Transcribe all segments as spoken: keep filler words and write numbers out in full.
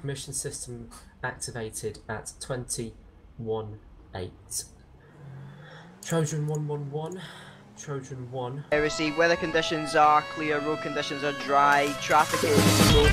permission system activated at twenty one eight. Trojan one one one. Trojan one. Receive. Weather conditions are clear, road conditions are dry, traffic is slow.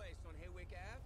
Place on Haywick Avenue.